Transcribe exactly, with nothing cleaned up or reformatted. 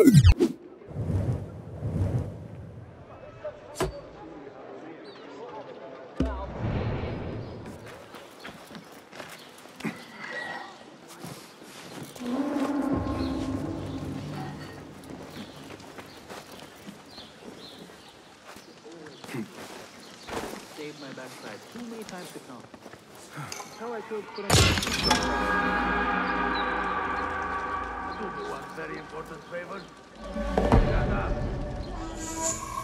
Saved my backside too many times to count. How I could put on. Do me one very important favor. Shut up.